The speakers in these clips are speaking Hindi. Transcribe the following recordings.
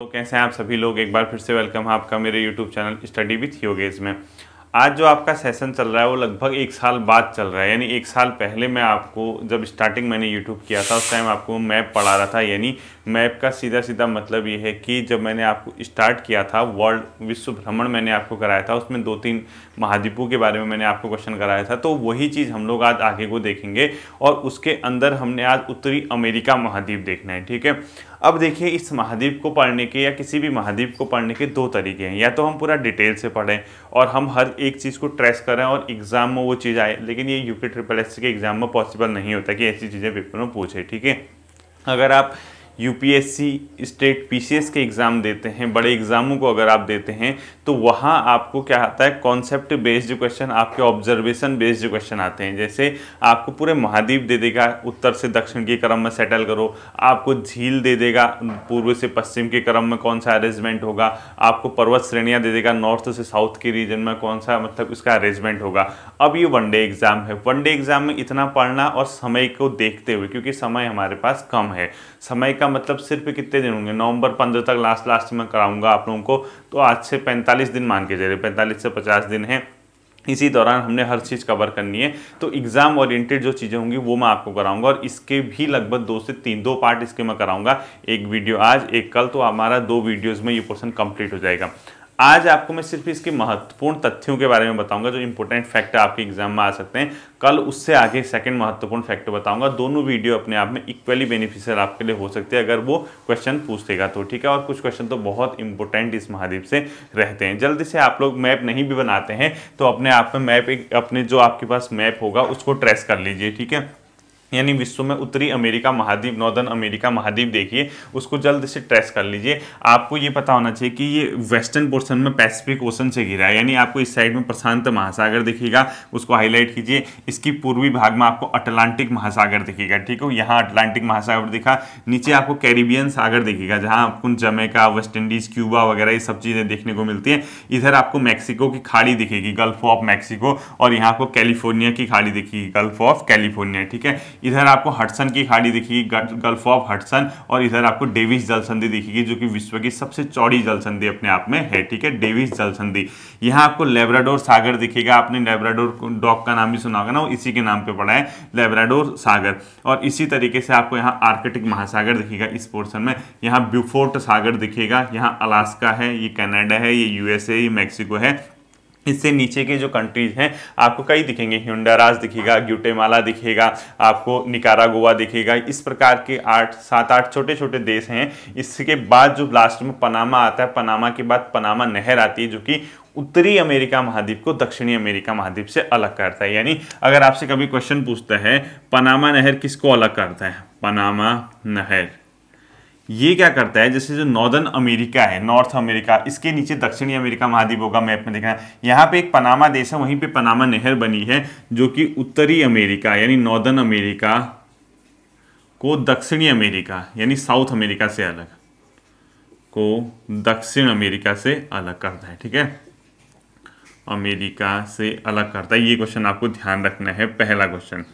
तो कैसे हैं आप सभी लोग, एक बार फिर से वेलकम है आपका मेरे YouTube channel study with Yogesh में। आज जो आपका सेशन चल रहा है वो लगभग एक साल बाद चल रहा है, यानी एक साल पहले मैं आपको जब स्टार्टिंग मैंने YouTube किया था उस टाइम आपको मैप पढ़ा रहा था। यानी मैप का सीधा सीधा मतलब ये है कि जब मैंने आपको स्टार्ट किया था वर्ल्ड विश्व भ्रमण मैंने आपको कराया था, उसमें 2-3 महाद्वीपों के बारे में मैंने आपको क्वेश्चन कराया था। तो वही चीज़ हम लोग आज आगे को देखेंगे और उसके अंदर हमने आज उत्तरी अमेरिका महाद्वीप देखना है, ठीक है। अब देखिए, इस महाद्वीप को पढ़ने के या किसी भी महाद्वीप को पढ़ने के दो तरीके हैं। या तो हम पूरा डिटेल से पढ़ें और हम हर एक चीज़ को ट्रेस करें और एग्ज़ाम में वो चीज़ आए, लेकिन ये यूपी SSS के एग्ज़ाम में पॉसिबल नहीं होता कि ऐसी चीज़ें पेपर में पूछे, ठीक है। अगर आप यूपीएससी स्टेट पीसीएस के एग्ज़ाम देते हैं, बड़े एग्ज़ामों को अगर आप देते हैं, तो वहाँ आपको क्या आता है, कॉन्सेप्ट बेस्ड क्वेश्चन, आपके ऑब्जर्वेशन बेस्ड क्वेश्चन आते हैं। जैसे आपको पूरे महाद्वीप दे देगा, उत्तर से दक्षिण के क्रम में सेटल करो, आपको झील दे देगा, पूर्व से पश्चिम के क्रम में कौन सा अरेंजमेंट होगा, आपको पर्वत श्रेणियाँ दे देगा, नॉर्थ से साउथ के रीजन में कौन सा मतलब इसका अरेंजमेंट होगा। अब ये वनडे एग्ज़ाम है, वनडे एग्ज़ाम में इतना पढ़ना और समय को देखते हुए, क्योंकि समय हमारे पास कम है। समय मतलब सिर्फ कितने दिन होंगे, नवंबर 15 तक लास्ट में कराऊंगा आप लोगों को, तो आज से 45 दिन मान के चलिए, 45 से 50 दिन है। इसी दौरान हमने हर चीज़ कवर करनी है, तो एग्ज़ाम ओरिएंटेड जो चीज़ें होंगी वो मैं आपको कराऊंगा। और इसके भी लगभग 2 से 3 पार्ट इसके मैं कराऊंगा, एक वीडियो आज एक कल, तो हमारा 2 वीडियोज़ में ये पोर्सन कंप्लीट हो जाएगा। आज आपको मैं सिर्फ इसके महत्वपूर्ण तथ्यों के बारे में बताऊंगा जो इंपॉर्टेंट फैक्ट आपके एग्जाम में आ सकते हैं। कल उससे आगे सेकंड महत्वपूर्ण फैक्ट बताऊंगा। दोनों वीडियो अपने आप में इक्वली बेनिफिशियल आपके लिए हो सकते हैं अगर वो क्वेश्चन पूछ देगा तो, ठीक है। और कुछ क्वेश्चन तो बहुत इंपॉर्टेंट इस महाद्वीप से रहते हैं। जल्दी से आप लोग मैप नहीं भी बनाते हैं तो अपने आप में मैप, अपने जो आपके पास मैप होगा उसको ट्रेस कर लीजिए, ठीक है। यानी विश्व में उत्तरी अमेरिका महाद्वीप, नॉर्दर्न अमेरिका महाद्वीप देखिए, उसको जल्द से ट्रेस कर लीजिए। आपको ये पता होना चाहिए कि ये वेस्टर्न पोर्शन में पैसिफिक ओशन से घिरा है, यानी आपको इस साइड में प्रशांत महासागर दिखेगा, उसको हाईलाइट कीजिए। इसकी पूर्वी भाग में आपको अटलांटिक महासागर दिखेगा, ठीक है। यहाँ अटलांटिक महासागर दिखा, नीचे आपको कैरिबियन सागर दिखेगा जहाँ आपको जमैका, वेस्ट इंडीज़, क्यूबा वगैरह ये सब चीज़ें देखने को मिलती हैं। इधर आपको मैक्सिको की खाड़ी दिखेगी, गल्फ ऑफ मैक्सिको, और यहाँ आपको कैलिफोर्निया की खाड़ी दिखेगी, गल्फ ऑफ कैलिफोर्निया, ठीक है। इधर आपको हडसन की खाड़ी दिखेगी, गल्फ ऑफ हडसन, और इधर आपको डेविस जलसंधि दिखेगी जो कि विश्व की सबसे चौड़ी जलसंधि अपने आप में है, ठीक है, डेविस जलसंधि। यहाँ आपको लैब्राडोर सागर दिखेगा, आपने लैब्राडोर डॉग का नाम भी सुना होगा ना, वो इसी के नाम पे पड़ा है, लैब्राडोर सागर। और इसी तरीके से आपको यहाँ आर्कटिक महासागर दिखेगा इस पोर्शन में, यहाँ ब्यूफोर्ट सागर दिखेगा, यहाँ अलास्का है, ये कनाडा है, ये यूएसए, ये मैक्सिको है। इससे नीचे के जो कंट्रीज हैं आपको कई दिखेंगे, ह्यूंडरास दिखेगा, ग्यूटेमाला दिखेगा, आपको निकारागुआ दिखेगा। इस प्रकार के 7-8 छोटे छोटे देश हैं। इसके बाद जो लास्ट में पनामा आता है, पनामा के बाद पनामा नहर आती है जो कि उत्तरी अमेरिका महाद्वीप को दक्षिणी अमेरिका महाद्वीप से अलग करता है। यानी अगर आपसे कभी क्वेश्चन पूछता है पनामा नहर किसको अलग करता है, पनामा नहर ये क्या करता है, जैसे जो नॉर्दर्न अमेरिका है, नॉर्थ अमेरिका, इसके नीचे दक्षिणी अमेरिका महाद्वीप होगा, मैप में देखना है। यहाँ पे एक पनामा देश है, वहीं पे पनामा नहर बनी है जो कि उत्तरी अमेरिका यानी नॉर्दर्न अमेरिका को दक्षिणी अमेरिका यानी साउथ अमेरिका से अलग, को दक्षिण अमेरिका से अलग करता है, ठीक है, अमेरिका से अलग करता है। ये क्वेश्चन आपको ध्यान रखना है, पहला क्वेश्चन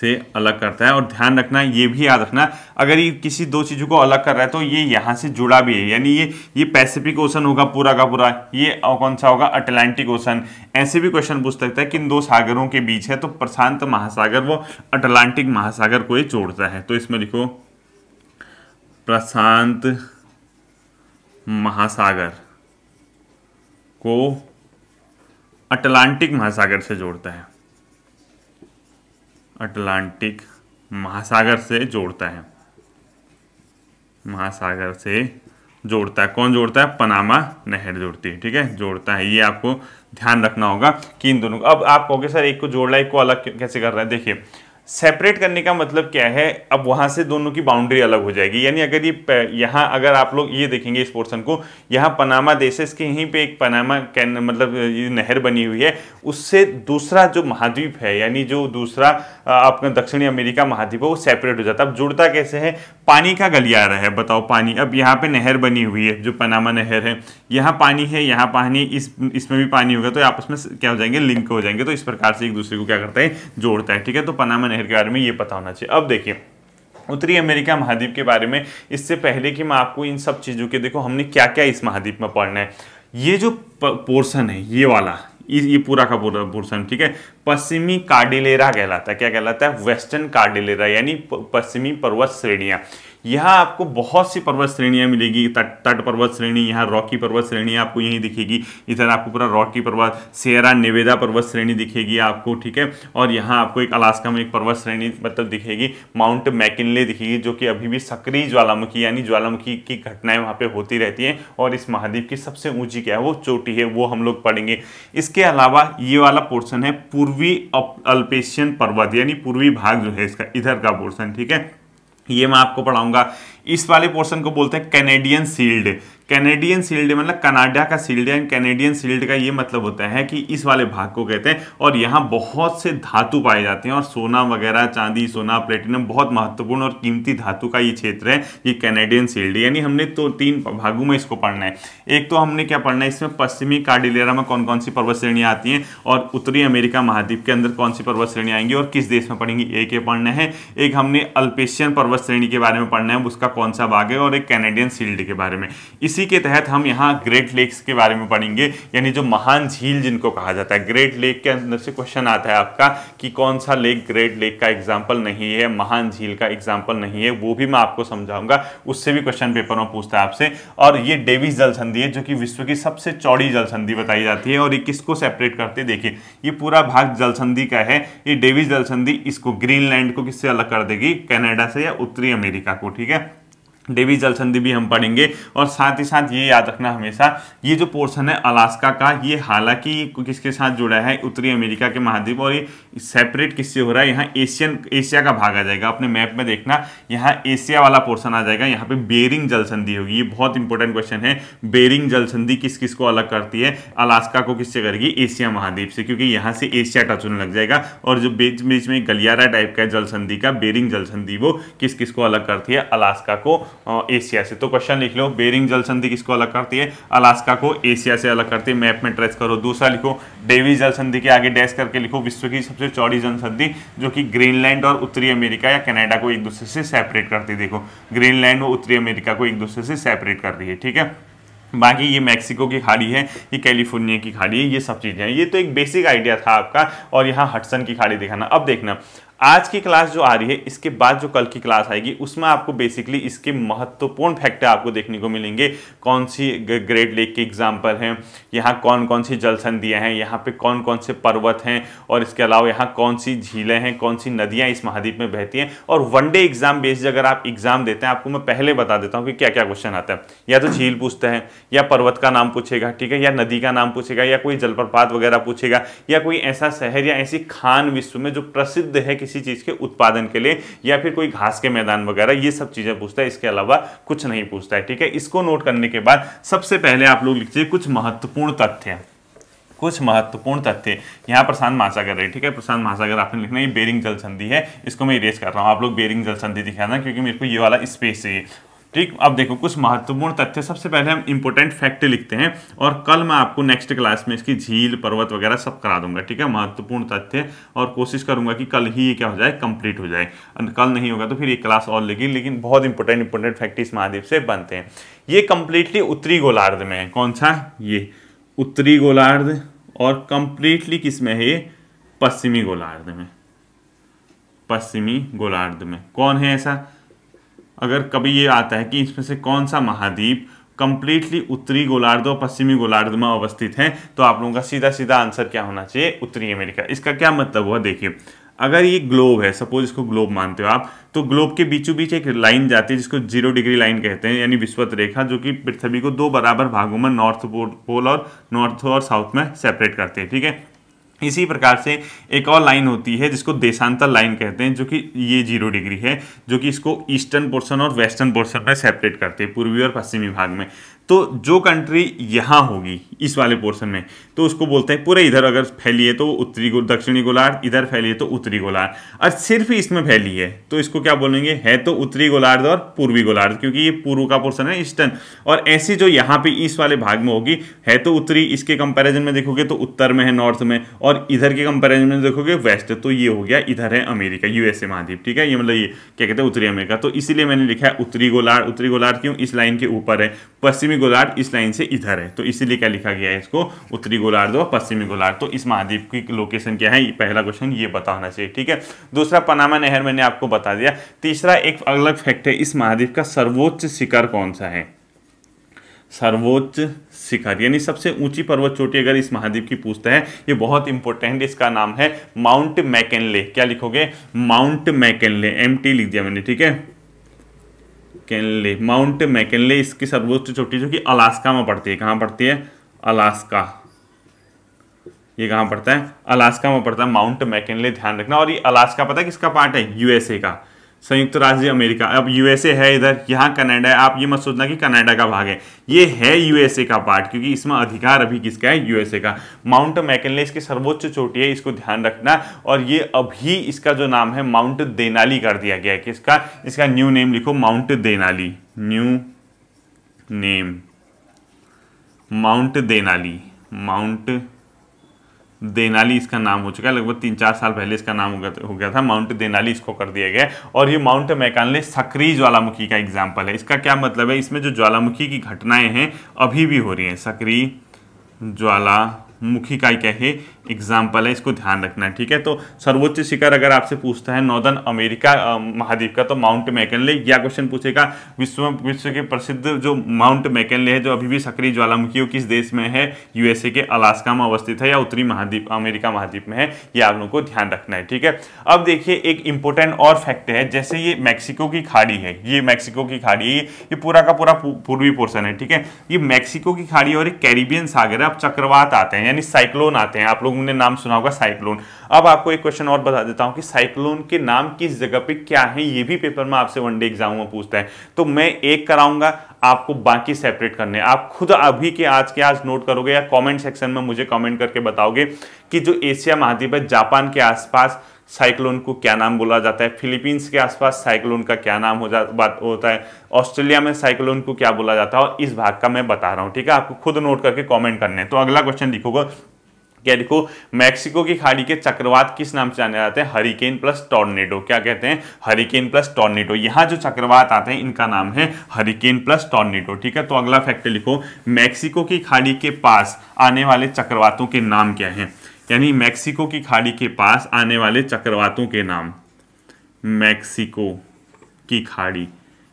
से अलग करता है। और ध्यान रखना, ये भी याद रखना, अगर ये किसी दो चीज़ों को अलग कर रहा है तो ये यहाँ से जुड़ा भी है, यानी ये पैसिफिक ओशन होगा पूरा का पूरा, ये कौन सा होगा, अटलांटिक ओशन। ऐसे भी क्वेश्चन पूछ सकता है कि इन दो सागरों के बीच है, तो प्रशांत महासागर वो अटलांटिक महासागर को ये जोड़ता है, तो इसमें लिखो प्रशांत महासागर को अटलांटिक महासागर से जोड़ता है, अटलांटिक महासागर से जोड़ता है, महासागर से जोड़ता है। कौन जोड़ता है, पनामा नहर जोड़ती है, ठीक है, जोड़ता है। ये आपको ध्यान रखना होगा कि इन दोनों को। अब आप कहोगे सर एक को जोड़ रहा है, एक को अलग कैसे कर रहा है। देखिए, सेपरेट करने का मतलब क्या है, अब वहाँ से दोनों की बाउंड्री अलग हो जाएगी। यानी अगर ये यहाँ, अगर आप लोग ये देखेंगे इस पोर्शन को, यहाँ पनामा देश है, इसके यहीं पे एक पनामा मतलब ये नहर बनी हुई है, उससे दूसरा जो महाद्वीप है यानी जो दूसरा आपका दक्षिणी अमेरिका महाद्वीप है वो सेपरेट हो जाता है। अब जुड़ता कैसे है, पानी का गलियारा है, बताओ पानी। अब यहाँ पर नहर बनी हुई है जो पनामा नहर है, यहाँ पानी है, यहाँ पानी, इसमें भी पानी होगा, तो आपस में क्या हो जाएंगे, लिंक हो जाएंगे। तो इस प्रकार से एक दूसरे को क्या करता है, जोड़ता है, ठीक है। तो पनामा नहर के बारे में ये पता होना चाहिए। अब देखिए, उत्तरी अमेरिका महाद्वीप के बारे में, इससे पहले कि मैं आपको इन सब चीज़ों के देखो हमने क्या क्या इस महाद्वीप में पढ़ना है, ये जो पोर्शन है ये वाला ये पूरा का पूरा पोर्शन ठीक है पश्चिमी कार्डिलेरा कहलाता है। क्या कहलाता है? वेस्टर्न कार्डिलेरा, यानी पश्चिमी पर्वत श्रेणियाँ। यहाँ आपको बहुत सी पर्वत श्रेणियाँ मिलेगी, तट पर्वत श्रेणी, यहाँ रॉकी पर्वत श्रेणी आपको यहीं दिखेगी, इधर आपको पूरा रॉकी पर्वत, सियरा नेवेदा पर्वत श्रेणी दिखेगी आपको ठीक है, और यहाँ आपको एक अलास्का में एक पर्वत श्रेणी मतलब दिखेगी, माउंट मैकिनले दिखेगी जो कि अभी भी सक्रिय ज्वालामुखी यानी ज्वालामुखी की घटनाएं वहाँ पर होती रहती हैं, और इस महाद्वीप की सबसे ऊँची क्या है वो चोटी है, वो हम लोग पढ़ेंगे। इसके अलावा ये वाला पोर्शन है पूर्वी अल्पेशियन पर्वत, यानी पूर्वी भाग जो है इसका इधर का पोर्शन ठीक है, ये मैं आपको पढ़ाऊंगा। इस वाले पोर्शन को बोलते हैं कैनेडियन शील्ड। कैनेडियन शील्ड मतलब कनाडा का शील्ड है, कैनेडियन शील्ड का ये मतलब होता है कि इस वाले भाग को कहते हैं, और यहाँ बहुत से धातु पाए जाते हैं और सोना वगैरह, चांदी, सोना, प्लेटिनम बहुत महत्वपूर्ण और कीमती धातु का ये क्षेत्र है, ये कैनेडियन शील्ड। यानी हमने तो तीन भागों में इसको पढ़ना है, एक तो हमने क्या पढ़ना है इसमें पश्चिमी कार्डिलेरा में कौन कौन सी पर्वत श्रेणियाँ आती हैं, और उत्तरी अमेरिका महाद्वीप के अंदर कौन सी पर्वत श्रेणियाँ आएंगी और किस देश में पढ़ेंगी, एक ये पढ़ना है। एक हमने अल्पेशियन पर्वत श्रेणी के बारे में पढ़ना है, उसका कौन सा भाग है, और एक कैनेडियन शील्ड के बारे में। इसी के तहत हम यहाँ ग्रेट लेक्स के बारे में पढ़ेंगे, यानी जो महान झील जिनको कहा जाता है। ग्रेट लेक के अंदर से क्वेश्चन आता है आपका कि कौन सा लेक ग्रेट लेक का एग्जाम्पल नहीं है, महान झील का एग्जाम्पल नहीं है, वो भी मैं आपको समझाऊंगा, उससे भी क्वेश्चन पेपर में पूछता है आपसे। और ये डेविस जल संधि है जो कि विश्व की सबसे चौड़ी जल संधि बताई जाती है, और ये किसको सेपरेट करते हैं, देखिए ये पूरा भाग जल संधि का है, ये डेविस जल संधि इसको ग्रीनलैंड को किससे अलग कर देगी, कनाडा से या उत्तरी अमेरिका को ठीक है। डेविस जल संधि भी हम पढ़ेंगे, और साथ ही साथ ये याद रखना हमेशा ये जो पोर्शन है अलास्का का, ये हालांकि किसके साथ जुड़ा है, उत्तरी अमेरिका के महाद्वीप, और ये सेपरेट किससे हो रहा है, यहाँ एशिया का भाग आ जाएगा। अपने मैप में देखना यहाँ एशिया वाला पोर्शन आ जाएगा, यहाँ पे बेरिंग जल संधि होगी, ये बहुत इंपॉर्टेंट क्वेश्चन है। बेरिंग जल संधि किस किस को अलग करती है, अलास्का को किससे करेगी, एशिया महाद्वीप से, क्योंकि यहाँ से एशिया का चुन लग जाएगा, और जो बीच बीच में गलियारा टाइप का जल संधि का बेरिंग जल संधि वो किस किस को अलग करती है, अलास्का को एशिया से। तो क्वेश्चन लिख लो, बेरिंग जल संधि किसको अलग करती है, अलास्का को एशिया से अलग करती है, मैप में ट्रेस करो। दूसरा लिखो, डेविस जल संधि के आगे डैश करके लिखो विश्व की सबसे चौड़ी जल संधि जो कि ग्रीनलैंड और उत्तरी अमेरिका या कनाडा को एक दूसरे से सेपरेट करती है। देखो ग्रीनलैंड और उत्तरी अमेरिका को एक दूसरे से सेपरेट कर रही है ठीक है। बाकी ये मैक्सिको की खाड़ी है, ये कैलिफोर्निया की खाड़ी है, ये सब चीज़ें हैं। ये तो एक बेसिक आइडिया था आपका, और यहाँ हडसन की खाड़ी दिखाना। अब देखना आज की क्लास जो आ रही है, इसके बाद जो कल की क्लास आएगी उसमें आपको बेसिकली इसके महत्वपूर्ण फैक्ट आपको देखने को मिलेंगे, कौन सी ग्रेट लेक के एग्जाम्पल हैं, यहाँ कौन कौन सी जल संधियाँ हैं, यहाँ पे कौन कौन से पर्वत हैं, और इसके अलावा यहाँ कौन सी झीलें हैं, कौन सी नदियाँ इस महाद्वीप में बहती हैं। और वनडे एग्जाम बेस्ड अगर आप एग्जाम देते हैं, आपको मैं पहले बता देता हूँ कि क्या क्या क्वेश्चन आता है। या तो झील पूछता है, या पर्वत का नाम पूछेगा ठीक है, या नदी का नाम पूछेगा, या कोई जलप्रपात वगैरह पूछेगा, या कोई ऐसा शहर या ऐसी खान विश्व में जो प्रसिद्ध है किसी चीज के उत्पादन के लिए, या फिर कोई घास के मैदान वगैरह, ये सब चीजें पूछता है। इसके अलावा कुछ नहीं पूछता है ठीक है। इसको नोट करने के बाद सबसे पहले आप लोग लिखिए कुछ महत्वपूर्ण तथ्य, कुछ महत्वपूर्ण तथ्य। यहाँ प्रशांत महासागर है ठीक है, प्रशांत महासागर आपने लिखना है। ये बेरिंग जल संधि है, इसको मैं इरेज कर रहा हूँ, आप लोग बेरिंग जल संधि दिखाना क्योंकि मेरे को ये वाला स्पेस चाहिए ठीक। अब देखो कुछ महत्वपूर्ण तथ्य, सबसे पहले हम इंपॉर्टेंट फैक्ट लिखते हैं, और कल मैं आपको नेक्स्ट क्लास में इसकी झील पर्वत वगैरह सब करा दूंगा ठीक है। महत्वपूर्ण तथ्य, और कोशिश करूंगा कि कल ही ये क्या हो जाए, कंप्लीट हो जाए। कल नहीं होगा तो फिर ये क्लास और लगी, लेकिन बहुत इंपॉर्टेंट फैक्ट इस महाद्वीप से बनते हैं। ये कंप्लीटली उत्तरी गोलार्ध में है, कौन सा, ये उत्तरी गोलार्ध, और कंप्लीटली किस में है ये, पश्चिमी गोलार्ध में। पश्चिमी गोलार्ध में कौन है ऐसा, अगर कभी ये आता है कि इसमें से कौन सा महाद्वीप कंप्लीटली उत्तरी गोलार्ध और पश्चिमी गोलार्ध में अवस्थित है, तो आप लोगों का सीधा सीधा आंसर क्या होना चाहिए, उत्तरी अमेरिका। इसका क्या मतलब हुआ, देखिए अगर ये ग्लोब है, सपोज इसको ग्लोब मानते हो आप, तो ग्लोब के बीचों बीच एक लाइन जाती है जिसको 0 डिग्री लाइन कहते हैं, यानी विषुवत रेखा, जो कि पृथ्वी को दो बराबर भागों में नॉर्थ पोल और नॉर्थ और साउथ में सेपरेट करते हैं ठीक है। इसी प्रकार से एक और लाइन होती है जिसको देशांतर लाइन कहते हैं, जो कि ये 0 डिग्री है, जो कि इसको ईस्टर्न पोर्शन और वेस्टर्न पोर्शन में सेपरेट करते हैं, पूर्वी और पश्चिमी भाग में। तो जो कंट्री यहाँ होगी इस वाले पोर्शन में तो उसको बोलते हैं, पूरे इधर अगर फैली है तो उत्तरी दक्षिणी गोलार्ध, इधर फैली है तो उत्तरी गोलार्ध, और सिर्फ इसमें फैली है तो इसको क्या बोलेंगे, है तो उत्तरी गोलार्ध और पूर्वी गोलार्ध, क्योंकि ये पूर्व का पोर्शन है ईस्टर्न। और ऐसी जो यहाँ पे इस वाले भाग में होगी है तो उत्तरी, इसके कंपेरिजन में देखोगे तो उत्तर में है नॉर्थ में, और इधर के कंपेरिजन में देखोगे वेस्ट, तो ये हो गया इधर है अमेरिका, यूएसए महाद्वीप, ठीक है, ये मतलब ये क्या कहते हैं उत्तरी अमेरिका। तो इसीलिए मैंने लिखा है उत्तरी गोलार्ध, उत्तरी गोलार्ध क्यों, इस लाइन के ऊपर है, पश्चिमी गोलार्ध इस लाइन से इधर है, तो इसीलिए क्या लिखा गया है इसको उत्तरी गोलार्ध और पश्चिमी गोलार्ध। तो इस महाद्वीप की लोकेशन क्या है, पहला क्वेश्चन ये पता होना चाहिए, ठीक है। दूसरा पनामा नहर मैंने आपको बता दिया। तीसरा एक अलग फैक्ट है, इस महाद्वीप का सर्वोच्च शिखर कौन सा है, सर्वोच्च शिखर यानी सबसे ऊंची पर्वत चोटी अगर इस महाद्वीप की पूछता है, ये बहुत इंपॉर्टेंट, इसका नाम है माउंट मैकेनले। क्या लिखोगे, माउंट मैकेनले, एमटी लिख दिया मैंने, ठीक है, कैनले, माउंट मैकेनले। इसकी सर्वोच्च चोटी जो कि अलास्का में पड़ती है, कहाँ पड़ती है, अलास्का, ये कहाँ पड़ता है, अलास्का में पड़ता है माउंट मैकेनले, ध्यान रखना। और ये अलास्का पता है किसका पार्ट है, यूएसए का, संयुक्त राज्य अमेरिका। अब यूएसए है इधर, यहाँ कनाडा है, आप ये मत सोचना कि कनाडा का भाग है, ये है यूएसए का पार्ट, क्योंकि इसमें अधिकार अभी किसका है, यूएसए का। माउंट मैकेनले इसकी सर्वोच्च चोटी है, इसको ध्यान रखना। और ये अभी इसका जो नाम है माउंट देनाली कर दिया गया है, किसका, इसका न्यू नेम लिखो Mount Denali, new name Mount Denali, Mount Denali इसका नाम हो चुका है, लगभग 3-4 साल पहले इसका नाम हो गया था माउंट देनाली, इसको कर दिया गया। और ये माउंट मैकेनले सक्रिय ज्वालामुखी का एग्जाम्पल है। इसका क्या मतलब है, इसमें जो ज्वालामुखी की घटनाएं हैं अभी भी हो रही हैं, सक्रिय ज्वालामुखी का क्या है एग्जाम्पल है, इसको ध्यान रखना है, ठीक है। तो सर्वोच्च शिखर अगर आपसे पूछता है नॉर्दर्न अमेरिका महाद्वीप का तो माउंट मैकेनले, या क्वेश्चन पूछेगा विश्व के प्रसिद्ध जो माउंट मैकेनले है जो अभी भी सक्रिय ज्वालामुखी किस देश में है, यूएसए के अलास्का में अवस्थित है या उत्तरी महाद्वीप अमेरिका महाद्वीप में है, ये आप लोगों को ध्यान रखना है, ठीक है। अब देखिए एक इंपॉर्टेंट और फैक्ट है, जैसे ये मैक्सिको की खाड़ी है, ये मैक्सिको की खाड़ी है, ये पूरा का पूरा पूर्वी पोर्शन है, ठीक है। ये मैक्सिको की खाड़ी और एक कैरिबियन सागर है। अब चक्रवात आते हैं यानी साइक्लोन आते हैं, आप लोग ने नाम सुना होगा साइक्लोन। अब आपको एक क्वेश्चन और बता देता हूं कि साइक्लोन के नाम किस जगह पे क्या है, ये भी पेपर में आपसे वनडे एग्जाम में पूछता है। तो मैं एक कराऊंगा, आपको बाकी सेपरेट करने, आप खुद अभी के आज नोट करोगे या कमेंट सेक्शन में मुझे कमेंट करके बताओगे कि जो एशिया महाद्वीप है, जापान के आसपास साइक्लोन को क्या नाम बोला जाता है, फिलीपींस के आसपास साइक्लोन का क्या नाम होता है, ऑस्ट्रेलिया में साइक्लोन को क्या बोला जाता है, और इस भाग का मैं बता रहा हूं, ठीक है। आपको खुद नोट करके कॉमेंट करने। तो अगला क्वेश्चन लिखोगे, क्या देखो, मैक्सिको की खाड़ी के चक्रवात किस नाम से जाने जाते हैं, हरिकेन प्लस टॉर्नेडो। क्या कहते हैं, हरिकेन प्लस टॉर्नेडो। यहाँ जो चक्रवात आते हैं इनका नाम है हरिकेन प्लस टॉर्नेडो, ठीक है। तो अगला फैक्ट लिखो, मैक्सिको की खाड़ी के पास आने वाले चक्रवातों के नाम क्या हैं, यानी मैक्सिको की खाड़ी के पास आने वाले चक्रवातों के नाम, मैक्सिको की खाड़ी।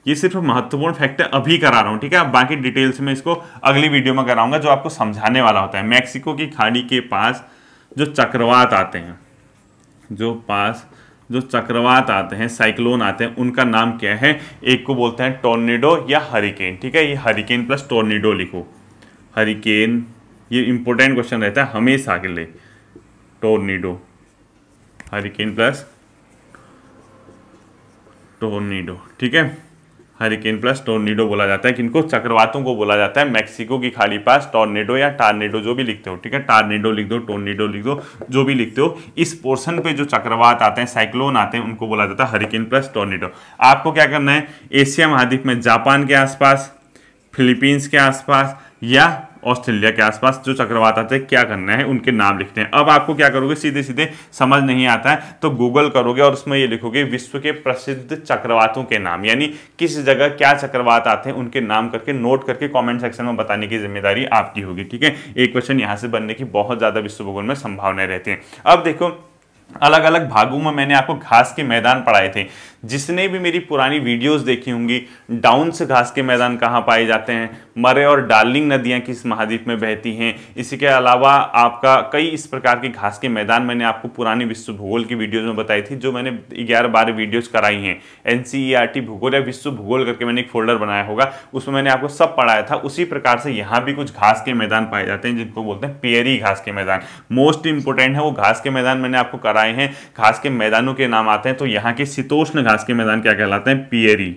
ये सिर्फ महत्वपूर्ण फैक्ट अभी करा रहा हूं, ठीक है। बाकी डिटेल्स में इसको अगली वीडियो में कराऊंगा जो आपको समझाने वाला होता है। मैक्सिको की खाड़ी के पास जो चक्रवात आते हैं, साइक्लोन आते हैं, उनका नाम क्या है, एक को बोलते हैं टॉर्नेडो या हरिकेन, ठीक है। ये हरिकेन प्लस टॉर्नेडो लिखो, हरिकेन, ये इंपॉर्टेंट क्वेश्चन रहता है हमेशा के लिए, टॉर्नेडो, हरिकेन प्लस टॉर्नेडो, ठीक है। हरिकेन प्लस टॉर्नेडो बोला जाता है किनको, चक्रवातों को बोला जाता है मैक्सिको की खाड़ी पास, टॉर्नेडो या टार्नेडो जो भी लिखते हो, ठीक है, टार्नेडो लिख दो, टॉर्नेडो लिख दो, जो भी लिखते हो। इस पोर्शन पे जो चक्रवात आते हैं, साइक्लोन आते हैं, उनको बोला जाता है हरिकेन प्लस टॉर्नेडो। आपको क्या करना है, एशिया महाद्वीप में जापान के आसपास, फिलीपींस के आसपास या ऑस्ट्रेलिया के आसपास जो चक्रवात आते हैं क्या करना है, उनके नाम लिखते हैं। अब आपको क्या करोगे, सीधे सीधे समझ नहीं आता है तो गूगल करोगे और उसमें ये लिखोगे विश्व के प्रसिद्ध चक्रवातों के नाम, यानी किस जगह क्या चक्रवात आते हैं उनके नाम करके नोट करके कमेंट सेक्शन में बताने की जिम्मेदारी आपकी होगी, ठीक है। एक क्वेश्चन यहाँ से बनने की बहुत ज़्यादा विश्व भूगोल में संभावनाएं रहती हैं। अब देखो, अलग अलग भागों में मैंने आपको घास के मैदान पढ़ाए थे, जिसने भी मेरी पुरानी वीडियोस देखी होंगी, डाउन्स घास के मैदान कहाँ पाए जाते हैं, मरे और डार्लिंग नदियाँ किस महाद्वीप में बहती हैं, इसी के अलावा आपका कई इस प्रकार के घास के मैदान मैंने आपको पुरानी विश्व भूगोल की वीडियोस में बताई थी, जो मैंने 11-12 वीडियोस कराई हैं। NCERT भूगोल या विश्व भूगोल करके मैंने एक फोल्डर बनाया होगा, उसमें मैंने आपको सब पढ़ाया था। उसी प्रकार से यहाँ भी कुछ घास के मैदान पाए जाते हैं जिनको बोलते हैं पेयरी घास के मैदान, मोस्ट इंपोर्टेंट है वो घास के मैदान मैंने आपको कराए हैं। घास के मैदानों के नाम आते हैं, तो यहाँ के शीतोष्ण घास के मैदान क्या कहलाते हैं, पियरी,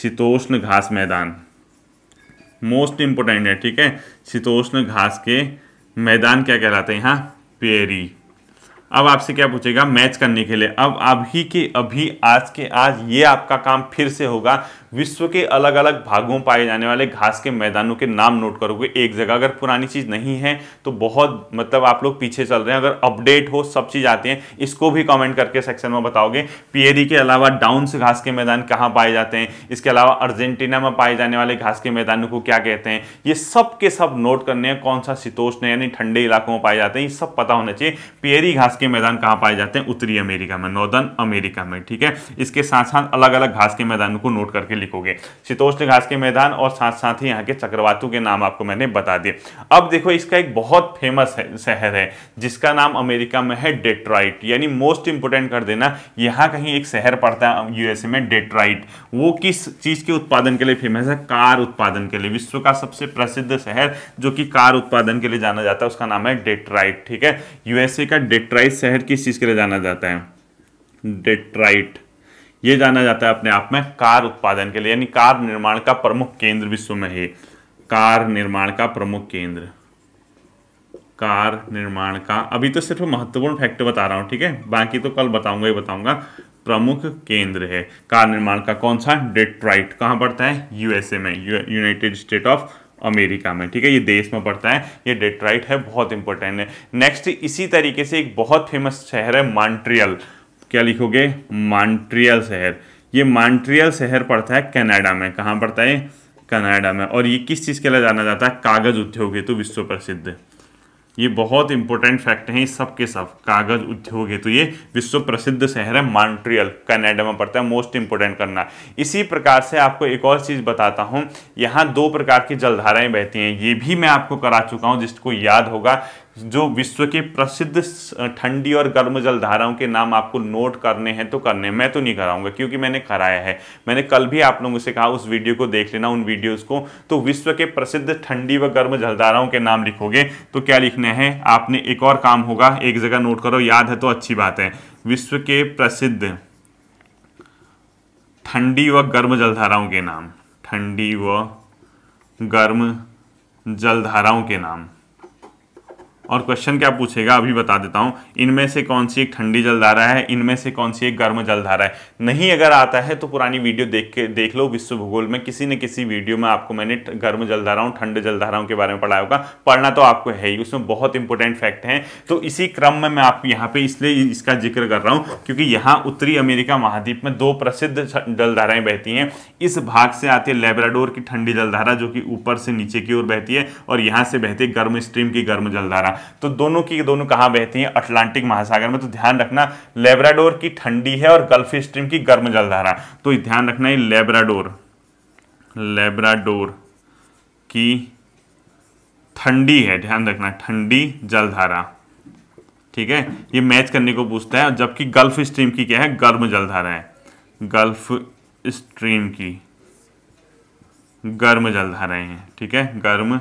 शीतोष्ण घास मैदान, मोस्ट इम्पोर्टेंट है, ठीक है। शीतोष्ण घास के मैदान क्या कहलाते हैं यहाँ? प्रेरी। अब आपसे क्या पूछेगा? मैच करने के लिए। अब अभी के अभी आज के आज ये आपका काम फिर से होगा, विश्व के अलग अलग भागों पाए जाने वाले घास के मैदानों के नाम नोट करोगे एक जगह। अगर पुरानी चीज़ नहीं है तो बहुत मतलब आप लोग पीछे चल रहे हैं। अगर अपडेट हो सब चीज़ आती हैं, इसको भी कमेंट करके सेक्शन में बताओगे। प्रेरी के अलावा डाउन्स घास के मैदान कहाँ पाए जाते हैं, इसके अलावा अर्जेंटीना में पाए जाने वाले घास के मैदानों को क्या कहते हैं, ये सब के सब नोट करने हैं। कौन सा शीतोष्ण यानी ठंडे इलाकों में पाए जाते हैं, ये सब पता होना चाहिए। प्रेरी घास के मैदान कहाँ पाए जाते हैं? उत्तरी अमेरिका में, नॉर्दर्न अमेरिका में, ठीक है। इसके साथ साथ अलग अलग घास के मैदानों को नोट करके लिखोगे, शीतोष्ण घास के मैदान, और साथ साथ ही यहाँ के चक्रवातों के नाम आपको मैंने बता दिए। अब देखो, इसका एक बहुत फेमस शहर है जिसका नाम अमेरिका में है डेट्रॉइट, यानी मोस्ट इंपोर्टेंट कर देना। यहाँ कहीं एक शहर पड़ता है यूएसए में, डेट्रॉइट। वो किस चीज के उत्पादन के लिए फेमस है? कार उत्पादन के लिए। विश्व का सबसे प्रसिद्ध शहर जो कि कार उत्पादन के लिए जाना जाता है उसका नाम है डेट्रॉइट, ठीक है। यूएसए का डेट्रॉइट शहर किस चीज के लिए जाना जाता है? डेट्रॉइट ये जाना जाता है अपने आप में कार उत्पादन के लिए, यानी कार निर्माण का प्रमुख केंद्र विश्व में है। कार निर्माण का प्रमुख केंद्र, कार निर्माण का। अभी तो सिर्फ महत्वपूर्ण फैक्ट बता रहा हूं, ठीक है, बाकी तो कल बताऊंगा ही बताऊंगा। प्रमुख केंद्र है कार निर्माण का कौन सा? डेट्रॉइट। कहां पड़ता है? यूएसए में, यूनाइटेड स्टेट ऑफ अमेरिका में, ठीक है। ये देश में पड़ता है, ये डेट्रॉइट है, बहुत इंपॉर्टेंट है। नेक्स्ट इसी तरीके से एक बहुत फेमस शहर है मॉन्ट्रियल। क्या लिखोगे? मॉन्ट्रियल शहर। ये मॉन्ट्रियल शहर पड़ता है कनाडा में। कहाँ पड़ता है? कनाडा में। और ये किस चीज़ के लिए जाना जाता है? कागज़ उद्योग हेतु विश्व प्रसिद्ध। ये बहुत इंपॉर्टेंट फैक्ट हैं, सब के सब कागज उद्योग हेतु ये विश्व प्रसिद्ध शहर है मॉन्ट्रियल, कनाडा में पड़ता है, मोस्ट इंपोर्टेंट करना। इसी प्रकार से आपको एक और चीज़ बताता हूँ, यहाँ दो प्रकार की जलधाराएं बहती हैं, ये भी मैं आपको करा चुका हूँ, जिसको याद होगा। जो विश्व के प्रसिद्ध ठंडी और गर्म जलधाराओं के नाम आपको नोट करने हैं तो करने, मैं तो नहीं कराऊंगा क्योंकि मैंने कराया है। मैंने कल भी आप लोगों से कहा उस वीडियो को देख लेना, उन वीडियोस को। तो विश्व के प्रसिद्ध ठंडी व गर्म जलधाराओं के नाम लिखोगे तो क्या लिखने हैं आपने? एक और काम होगा, एक जगह नोट करो, याद है तो अच्छी बात है। विश्व के प्रसिद्ध ठंडी व गर्म जलधाराओं के नाम, ठंडी व गर्म जलधाराओं के नाम। और क्वेश्चन क्या पूछेगा अभी बता देता हूँ, इनमें से कौन सी एक ठंडी जलधारा है, इनमें से कौन सी एक गर्म जलधारा है। नहीं अगर आता है तो पुरानी वीडियो देख लो, विश्व भूगोल में किसी न किसी वीडियो में आपको मैंने गर्म जलधाराओं ठंड जलधाराओं के बारे में पढ़ाया होगा, पढ़ना तो आपको है ही, उसमें बहुत इंपॉर्टेंट फैक्ट हैं। तो इसी क्रम में मैं आप यहाँ पर इसलिए इसका जिक्र कर रहा हूँ क्योंकि यहाँ उत्तरी अमेरिका महाद्वीप में दो प्रसिद्ध जलधाराएँ बहती हैं। इस भाग से आती है लैब्राडोर की ठंडी जलधारा जो कि ऊपर से नीचे की ओर बहती है, और यहाँ से बहती है गर्म स्ट्रीम की गर्म जलधारा। तो दोनों की दोनों कहां बहती हैं? अटलांटिक महासागर में। तो ध्यान रखना लैब्राडोर की ठंडी है और गल्फ स्ट्रीम की गर्म जलधारा, तो ध्यान रखना ये लैब्राडोर की ठंडी है, ध्यान रखना ठंडी जलधारा, ठीक है। ये मैच करने को पूछता है, जबकि गल्फ स्ट्रीम की क्या है? गर्म जलधारा है, गल्फ स्ट्रीम की गर्म जलधाराएं हैं, ठीक है, गर्म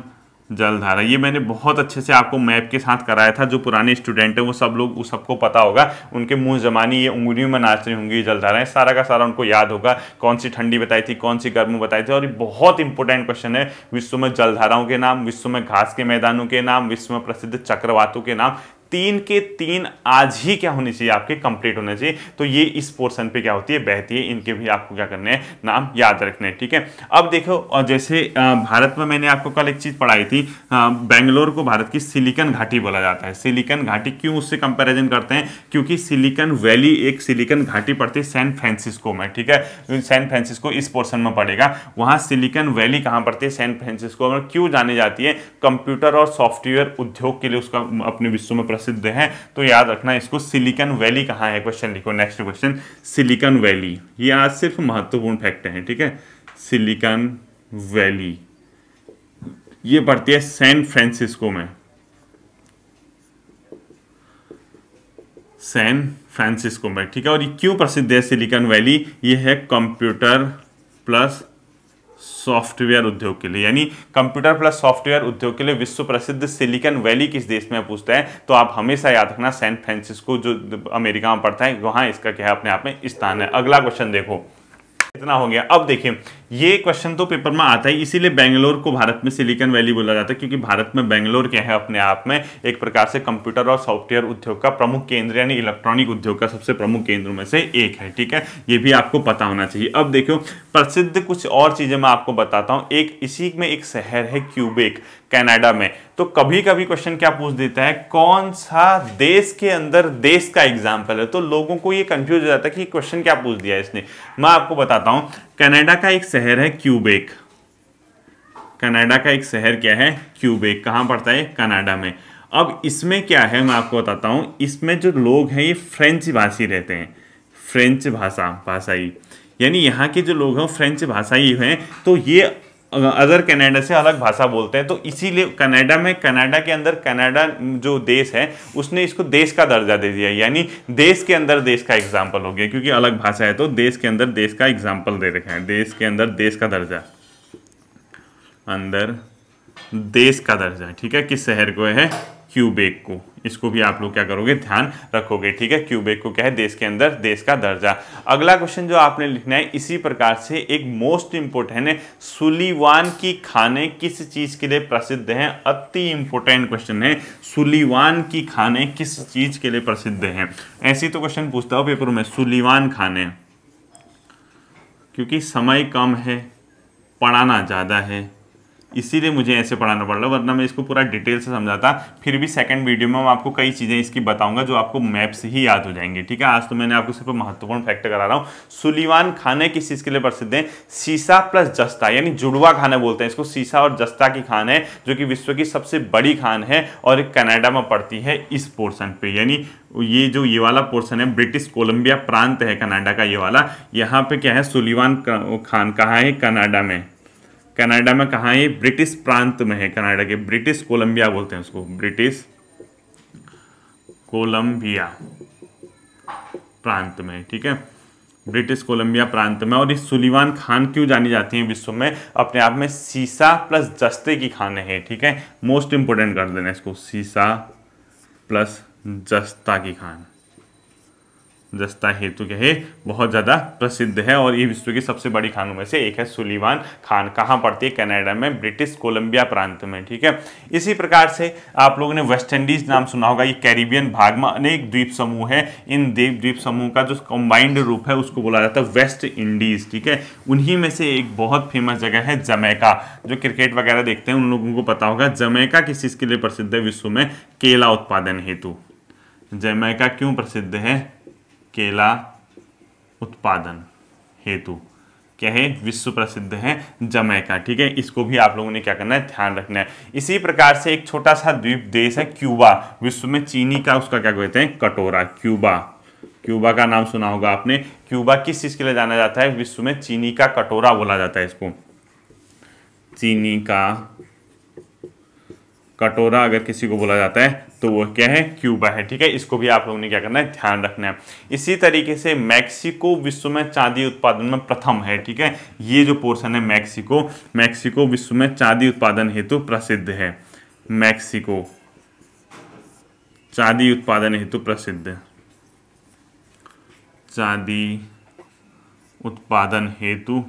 जलधारा। ये मैंने बहुत अच्छे से आपको मैप के साथ कराया था, जो पुराने स्टूडेंट हैं वो सब लोग उस सबको पता होगा, उनके मुंह जमानी ये उंगलियों में नाच रही होंगी जलधाराएं, सारा का सारा उनको याद होगा, कौन सी ठंडी बताई थी कौन सी गर्म बताई थी। और ये बहुत इंपॉर्टेंट क्वेश्चन है, विश्व में जलधाराओं के नाम, विश्व में घास के मैदानों के नाम, विश्व में प्रसिद्ध चक्रवातों के नाम, तीन के तीन आज ही क्या होने चाहिए आपके? कंप्लीट होने चाहिए। तो ये इस पोर्शन पे क्या होती है? बहती है। इनके भी आपको क्या करने हैं? नाम याद रखने हैं, ठीक है। अब देखो, और जैसे भारत में मैंने आपको कल एक चीज़ पढ़ाई थी, बेंगलोर को भारत की सिलिकन घाटी बोला जाता है। सिलिकन घाटी क्यों उससे कंपेरिजन करते हैं? क्योंकि सिलिकन वैली एक सिलिकन घाटी पड़ती है सैन फ्रांसिस्को में, ठीक है। सैन फ्रांसिस्को इस पोर्शन में पड़ेगा, वहाँ सिलिकन वैली कहाँ पड़ती है? सैन फ्रांसिस्को में। क्यों जानी जाती है? कंप्यूटर और सॉफ्टवेयर उद्योग के लिए उसका अपने विश्व में सिद्ध है। तो याद रखना इसको, सिलिकॉन वैली कहाँ है? क्वेश्चन लिखो, नेक्स्ट क्वेश्चन सिलिकॉन वैली। ये आज सिर्फ महत्वपूर्ण फैक्ट है, ठीक है। सिलिकॉन वैली ये पड़ती है सैन फ्रांसिस्को में, सैन फ्रांसिस्को में, ठीक है। और ये क्यों प्रसिद्ध है सिलिकॉन वैली? ये है कंप्यूटर प्लस सॉफ्टवेयर उद्योग के लिए, यानी कंप्यूटर प्लस सॉफ्टवेयर उद्योग के लिए विश्व प्रसिद्ध सिलिकॉन वैली किस देश में पूछता है? तो आप हमेशा याद रखना सैन फ्रांसिस्को जो अमेरिका में पड़ता है, वहां इसका क्या है अपने आप में स्थान है। अगला क्वेश्चन देखो, इतना हो गया। अब देखिए ये क्वेश्चन तो पेपर में आता ही, इसीलिए बेंगलोर को भारत में सिलिकॉन वैली बोला जाता है क्योंकि भारत में बेंगलोर क्या है अपने आप में एक प्रकार से कंप्यूटर और सॉफ्टवेयर उद्योग का प्रमुख केंद्र, यानी इलेक्ट्रॉनिक उद्योग का सबसे प्रमुख केंद्रों में से एक है। ठीक है, ये भी आपको पता होना चाहिए। अब देखो प्रसिद्ध कुछ और चीजें मैं आपको बताता हूँ। एक इसी में एक शहर है क्यूबेक, कनाडा में। तो कभी कभी क्वेश्चन क्या पूछ देता है, कौन सा देश के अंदर देश का एग्जाम्पल है, तो लोगों को ये कंफ्यूज हो जाता है कि क्वेश्चन क्या पूछ दिया इसने। मैं आपको बताता हूं, कनाडा का एक शहर है क्यूबेक। कनाडा का एक शहर क्या है, क्यूबेक। कहां पड़ता है, कनाडा में। अब इसमें क्या है मैं आपको बताता हूं, इसमें जो लोग हैं ये फ्रेंच भाषी रहते हैं, फ्रेंच भाषा भाषाई, यानी यहाँ के जो लोग हैं फ्रेंच भाषाई हैं, तो ये अदर कनाडा से अलग भाषा बोलते हैं। तो इसीलिए कनाडा में, कनाडा के अंदर, कनाडा जो देश है उसने इसको देश का दर्जा दे दिया, यानी देश के अंदर देश का एग्जाम्पल हो गया क्योंकि अलग भाषा है, तो देश के अंदर देश का एग्जाम्पल दे रखा है, देश के अंदर देश का दर्जा, अंदर देश का दर्जा। ठीक है, किस शहर को है, क्यूबेक को। इसको भी आप लोग क्या करोगे, ध्यान रखोगे। ठीक है, क्यूबेक को क्या है, देश के अंदर देश का दर्जा। अगला क्वेश्चन जो आपने लिखना है इसी प्रकार से एक मोस्ट इंपोर्टेंट है, सुलिवान की खाने किस चीज के लिए प्रसिद्ध हैं। अति इंपोर्टेंट क्वेश्चन है, सुलिवान की खाने किस चीज के लिए प्रसिद्ध हैं। ऐसी तो क्वेश्चन पूछता हो पेपर में, सुलिवान खाने, क्योंकि समय कम है, पढ़ाना ज्यादा है, इसीलिए मुझे ऐसे पढ़ाना पड़ रहा है, वरना मैं इसको पूरा डिटेल से समझाता। फिर भी सेकंड वीडियो में मैं आपको कई चीज़ें इसकी बताऊंगा जो आपको मैप से ही याद हो जाएंगी। ठीक है, आज तो मैंने आपको सिर्फ महत्वपूर्ण फैक्ट करा रहा हूँ। सुलिवान खाने किस चीज़ के लिए प्रसिद्ध है, सीसा प्लस जस्ता, यानी जुड़वा खाना बोलते हैं इसको। सीसा और जस्ता की खान है जो कि विश्व की सबसे बड़ी खान है और कनाडा में पड़ती है इस पोर्सन पर, यानी ये जो ये वाला पोर्सन है ब्रिटिश कोलंबिया प्रांत है कनाडा का, ये वाला यहाँ पर क्या है, सुलिवान खान कहाँ है, कनाडा में। कनाडा में कहाँ है, ब्रिटिश प्रांत में है कनाडा के, ब्रिटिश कोलंबिया बोलते हैं उसको, ब्रिटिश कोलंबिया प्रांत में। ठीक है, ब्रिटिश कोलंबिया प्रांत में। और इस सुलिवान खान क्यों जानी जाती है विश्व में, अपने आप में सीसा प्लस जस्ते की खाने हैं। ठीक है, मोस्ट इंपोर्टेंट कर देना इसको, सीसा प्लस जस्ता की खान, जस्ता हेतु के है बहुत ज़्यादा प्रसिद्ध है और ये विश्व की सबसे बड़ी खानों में से एक है। सुलिवान खान कहाँ पड़ती है, कनाडा में ब्रिटिश कोलंबिया प्रांत में। ठीक है, इसी प्रकार से आप लोगों ने वेस्ट इंडीज नाम सुना होगा। ये कैरिबियन भाग में अनेक द्वीप समूह है, इन द्वीप समूह का जो कंबाइंड रूप है उसको बोला जाता है वेस्ट इंडीज। ठीक है, उन्हीं में से एक बहुत फेमस जगह है जमैका। जो क्रिकेट वगैरह देखते हैं उन लोगों को पता होगा जमैका किस चीज़ के लिए प्रसिद्ध है विश्व में, केला उत्पादन हेतु। जमैका क्यों प्रसिद्ध है, केला उत्पादन हेतु क्या है, विश्व प्रसिद्ध है जमैका। ठीक है, इसको भी आप लोगों ने क्या करना है, ध्यान रखना है। इसी प्रकार से एक छोटा सा द्वीप देश है क्यूबा, विश्व में चीनी का उसका क्या कहते हैं, कटोरा। क्यूबा, क्यूबा का नाम सुना होगा आपने। क्यूबा किस चीज़ के लिए जाना जाता है, विश्व में चीनी का कटोरा बोला जाता है इसको, चीनी का कटोरा अगर किसी को बोला जाता है तो वो क्या है, क्यूबा है। ठीक है, इसको भी आप लोगों ने क्या करना है, ध्यान रखना है। इसी तरीके से मैक्सिको विश्व में चांदी उत्पादन में प्रथम है। ठीक है, ये जो पोर्शन है मैक्सिको, मैक्सिको विश्व में चांदी उत्पादन हेतु प्रसिद्ध है। मैक्सिको चांदी उत्पादन हेतु प्रसिद्ध, चांदी उत्पादन हेतु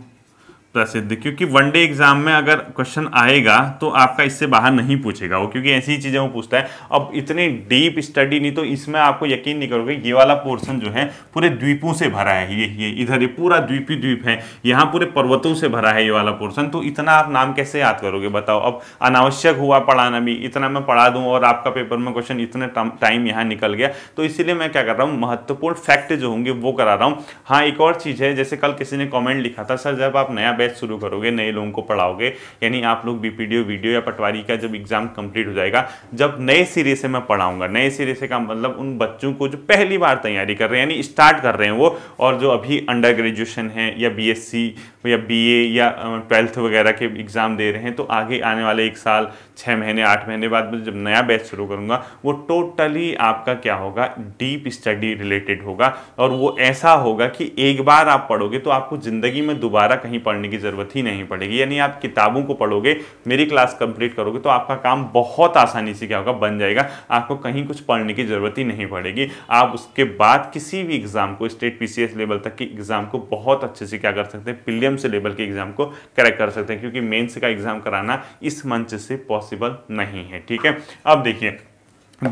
प्रसिद्ध, क्योंकि वनडे एग्जाम में अगर क्वेश्चन आएगा तो आपका इससे बाहर नहीं पूछेगा वो, क्योंकि ऐसी चीज़ें वो पूछता है। अब इतने डीप स्टडी नहीं, तो इसमें आपको यकीन नहीं करोगे, ये वाला पोर्शन जो है पूरे द्वीपों से भरा है। ये इधर ये पूरा द्वीप ही द्वीप है, यहाँ पूरे पर्वतों से भरा है ये वाला पोर्शन। तो इतना आप नाम कैसे याद करोगे बताओ। अब अनावश्यक हुआ पढ़ाना भी, इतना मैं पढ़ा दूँ और आपका पेपर में क्वेश्चन इतने टाइम यहाँ निकल गया। तो इसीलिए मैं क्या कर रहा हूँ, महत्वपूर्ण फैक्ट जो होंगे वो करा रहा हूँ। हाँ, एक और चीज़ है, जैसे कल किसी ने कॉमेंट लिखा था, सर जब आप नया शुरू करोगे, नए लोगों को पढ़ाओगे, यानी आप लोग बीपीडीओ वीडियो या पटवारी का जब एग्जाम कंप्लीट हो जाएगा, जब नए सिरे से मैं पढ़ाऊंगा। नए सिरे से का मतलब उन बच्चों को जो पहली बार तैयारी कर रहे हैं, यानी स्टार्ट कर रहे हैं वो, और जो अभी अंडर ग्रेजुएशन है या बीएससी या बीए या ट्वेल्थ वगैरह के एग्जाम दे रहे हैं। तो आगे आने वाले एक साल, 6 महीने, 8 महीने बाद जब नया बैच शुरू करूंगा, वो टोटली आपका क्या होगा, डीप स्टडी रिलेटेड होगा। और वो ऐसा होगा कि एक बार आप पढ़ोगे तो आपको जिंदगी में दोबारा कहीं पढ़ने की ज़रूरत ही नहीं पड़ेगी। यानी आप किताबों को पढ़ोगे, मेरी क्लास कंप्लीट करोगे तो आपका काम बहुत आसानी से क्या होगा, बन जाएगा। आपको कहीं कुछ पढ़ने की ज़रूरत ही नहीं पड़ेगी। आप उसके बाद किसी भी एग्ज़ाम को, स्टेट PCS लेवल तक की एग्ज़ाम को बहुत अच्छे से क्या कर सकते हैं, प्रीलिम्स लेवल के एग्ज़ाम को क्रैक कर सकते हैं, क्योंकि मेंस का एग्ज़ाम कराना इस मंच से पॉसिबल नहीं है। ठीक है, अब देखिए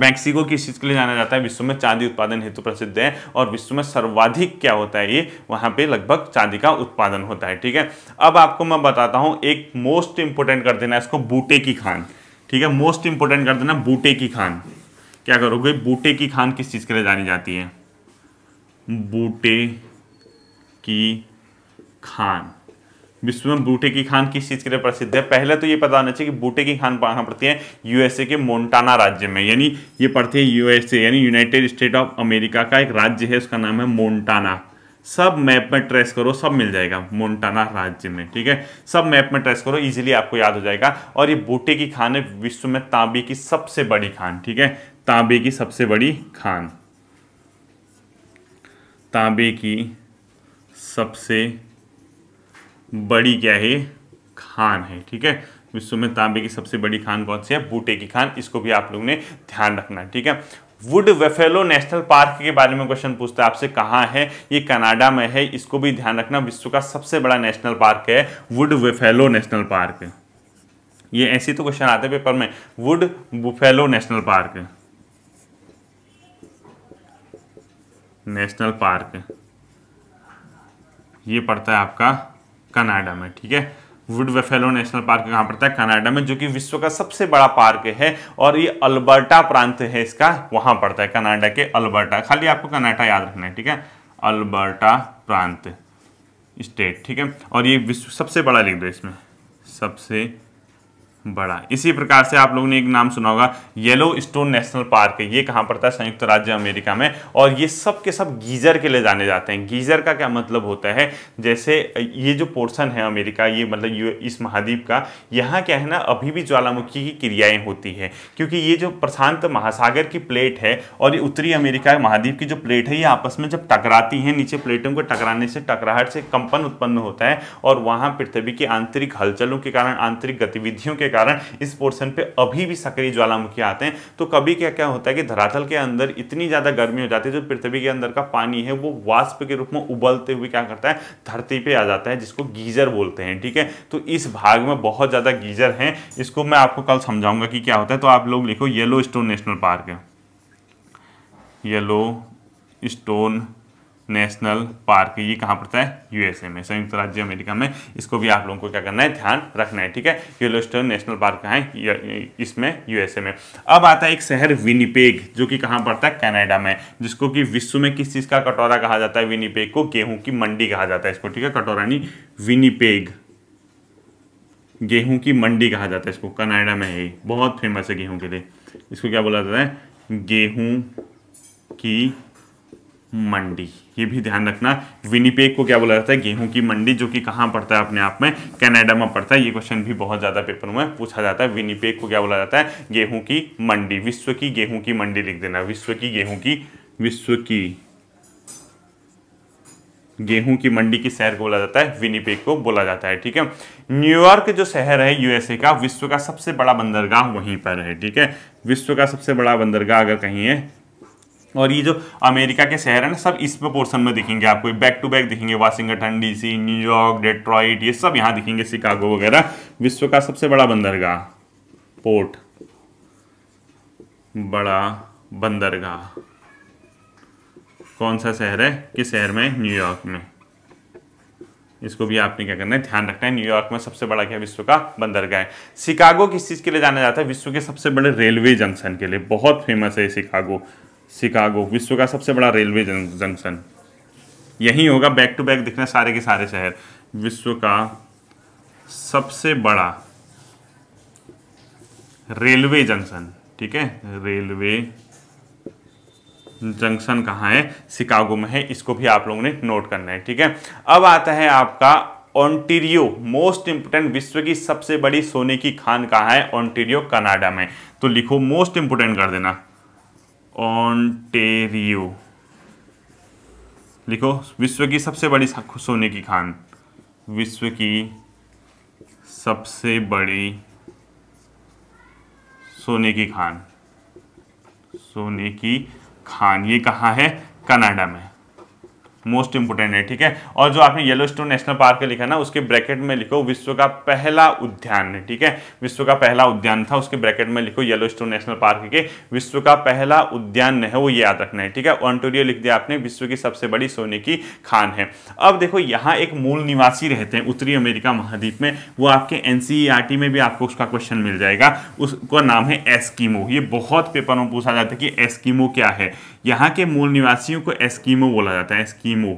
मैक्सिको किस चीज़ के लिए जाना जाता है, विश्व में चांदी उत्पादन हेतु प्रसिद्ध है और विश्व में सर्वाधिक क्या होता है, ये वहाँ पे लगभग चांदी का उत्पादन होता है। ठीक है, अब आपको मैं बताता हूँ, एक मोस्ट इंपोर्टेंट कर देना इसको, बूटे की खान। ठीक है, मोस्ट इंपोर्टेंट कर देना बूटे की खान। क्या करोगे, बूटे की खान किस चीज़ के लिए जानी जाती है, बूटे की खान। विश्व में बूटे की खान किस चीज़ के लिए प्रसिद्ध है, पहले तो ये पता होना चाहिए कि बूटे की खान कहाँ पड़ती है, यूएसए के मोंटाना राज्य में। यानी ये पड़ती है यूएसए, यानी यूनाइटेड स्टेट ऑफ अमेरिका का एक राज्य है, उसका नाम है मोंटाना। सब मैप में ट्रेस करो, सब मिल जाएगा मोंटाना राज्य में। ठीक है, सब मैप में ट्रेस करो, इजीली आपको याद हो जाएगा। और ये बूटे की खान है विश्व में तांबे की सबसे बड़ी खान। ठीक है, तांबे की सबसे बड़ी खान, तांबे की सबसे बड़ी क्या है, खान है। ठीक है, विश्व में तांबे की सबसे बड़ी खान कौन सी है, बूटे की खान। इसको भी आप लोगों ने ध्यान रखना है। ठीक है, वुड वेफेलो नेशनल पार्क के बारे में क्वेश्चन पूछता है आपसे, कहाँ है ये, कनाडा में है। इसको भी ध्यान रखना, विश्व का सबसे बड़ा नेशनल पार्क है वुड वेफेलो नेशनल पार्क। ये ऐसे तो क्वेश्चन आते हैं पेपर में, वुड बुफेलो नेशनल पार्क ये पड़ता है आपका कनाडा में। ठीक है, वुड वेफेलो नेशनल पार्क कहाँ पड़ता है, कनाडा में, जो कि विश्व का सबसे बड़ा पार्क है और ये अल्बर्टा प्रांत है इसका, वहाँ पड़ता है कनाडा के अल्बर्टा। खाली आपको कनाडा याद रखना है। ठीक है, अल्बर्टा प्रांत स्टेट। ठीक है, और ये विश्व सबसे बड़ा लिख दो इसमें, सबसे बड़ा। इसी प्रकार से आप लोगों ने एक नाम सुना होगा, येलोस्टोन नेशनल पार्क है, ये कहाँ पड़ता है, संयुक्त राज्य अमेरिका में। और ये सब के सब गीजर के लिए जाने जाते हैं। गीजर का क्या मतलब होता है, जैसे ये जो पोर्शन है अमेरिका, ये मतलब इस महाद्वीप का, यहाँ क्या है ना, अभी भी ज्वालामुखी की क्रियाएँ होती है, क्योंकि ये जो प्रशांत महासागर की प्लेट है और ये उत्तरी अमेरिका महाद्वीप की जो प्लेट है, ये आपस में जब टकराती है, नीचे प्लेटों को टकराने से, टकराहट से कंपन उत्पन्न होता है और वहाँ पृथ्वी की आंतरिक हलचलों के कारण, आंतरिक गतिविधियों के कारण इस पोर्शन पे अभी भी सक्रिय ज्वालामुखी आते हैं। तो कभी क्या क्या होता है कि धरातल के अंदर इतनी ज्यादा गर्मी हो जाती है, जो पृथ्वी के अंदर का पानी है वो वाष्प के रूप में उबलते हुए क्या करता है, धरती पे आ जाता है, जिसको गीजर बोलते हैं। ठीक है, तो इस भाग में बहुत ज्यादा गीजर हैं। इसको मैं आपको कल समझाऊंगा कि क्या होता है। तो आप लोग लिखो येलोस्टोन नेशनल पार्क है, येलोस्टोन नेशनल पार्क, ये कहाँ पड़ता है, यूएसए में, संयुक्त राज्य अमेरिका में। इसको भी आप लोगों को क्या करना है, ध्यान रखना है। ठीक है, येलोस्टोन नेशनल पार्क कहाँ है, इसमें यूएसए में। अब आता है एक शहर विनिपेग, जो कि कहाँ पड़ता है, कनाडा में, जिसको कि विश्व में किस चीज़ का कटोरा कहा जाता है, विनिपेग को गेहूँ की मंडी कहा जाता है इसको। ठीक है, कटोरा नहीं, विनिपेग गेहूँ की मंडी कहा जाता है इसको, कनाडा में है, बहुत फेमस है गेहूँ के लिए। इसको क्या बोला जाता है, गेहूँ की मंडी। ये भी ध्यान रखना, विनिपेग को क्या बोला जाता है, गेहूं की मंडी, जो कि कहाँ पड़ता है अपने आप में, कनाडा में पड़ता है। ये क्वेश्चन भी बहुत ज़्यादा पेपरों में पूछा जाता है, विनिपेग को क्या बोला जाता है, गेहूं की मंडी, विश्व की गेहूं की मंडी लिख देना, विश्व की गेहूं की मंडी के शहर को बोला जाता है, विनिपेग को बोला जाता है। ठीक है, न्यूयॉर्क जो शहर है यूएसए का, विश्व का सबसे बड़ा बंदरगाह वहीं पर है। ठीक है, विश्व का सबसे बड़ा बंदरगाह अगर कहीं है, और ये जो अमेरिका के शहर है ना, सब इस पोर्शन में दिखेंगे आपको, बैक टू बैक दिखेंगे, वाशिंगटन DC, न्यूयॉर्क, डेट्रॉइट, ये सब यहाँ दिखेंगे, शिकागो वगैरह। विश्व का सबसे बड़ा बंदरगाह, पोर्ट, बड़ा बंदरगाह कौन सा शहर है, किस शहर में, न्यूयॉर्क में। इसको भी आपने क्या करना है, ध्यान रखना है, न्यूयॉर्क में सबसे बड़ा क्या, विश्व का बंदरगाह है। शिकागो किस चीज़ के लिए जाना जाता है, विश्व के सबसे बड़े रेलवे जंक्शन के लिए, बहुत फेमस है शिकागो विश्व का सबसे बड़ा रेलवे जंक्शन, यही होगा, बैक टू बैक दिखना सारे के सारे शहर। विश्व का सबसे बड़ा रेलवे जंक्शन, ठीक है, रेलवे जंक्शन कहाँ है, शिकागो में है। इसको भी आप लोगों ने नोट करना है। ठीक है, अब आता है आपका ऑन्टेरियो, मोस्ट इंपोर्टेंट, विश्व की सबसे बड़ी सोने की खान कहाँ है, ऑन्टेरियो, कनाडा में। तो लिखो मोस्ट इंपोर्टेंट कर देना, ऑन्टेरियो लिखो, विश्व की सबसे बड़ी सोने की खान, विश्व की सबसे बड़ी सोने की खान ये कहाँ है? कनाडा में। मोस्ट इंपोर्टेंट है, ठीक है। और जो आपने येलोस्टोन नेशनल पार्क लिखा ना, उसके ब्रैकेट में लिखो विश्व का पहला उद्यान है, ठीक है। विश्व का पहला उद्यान था, उसके ब्रैकेट में लिखो येलोस्टोन नेशनल पार्क के विश्व का पहला उद्यान है, वो याद रखना है, ठीक है। ऑन्टोरियो लिख दिया आपने, विश्व की सबसे बड़ी सोने की खान है। अब देखो यहाँ एक मूल निवासी रहते हैं उत्तरी अमेरिका महाद्वीप में, वो आपके NCERT में भी आपको उसका क्वेश्चन मिल जाएगा, उसका नाम है एस्किमो। ये बहुत पेपरों में पूछा जाता है कि एस्किमो क्या है। यहाँ के मूल निवासियों को एस्किमो बोला जाता है, एस्किमो,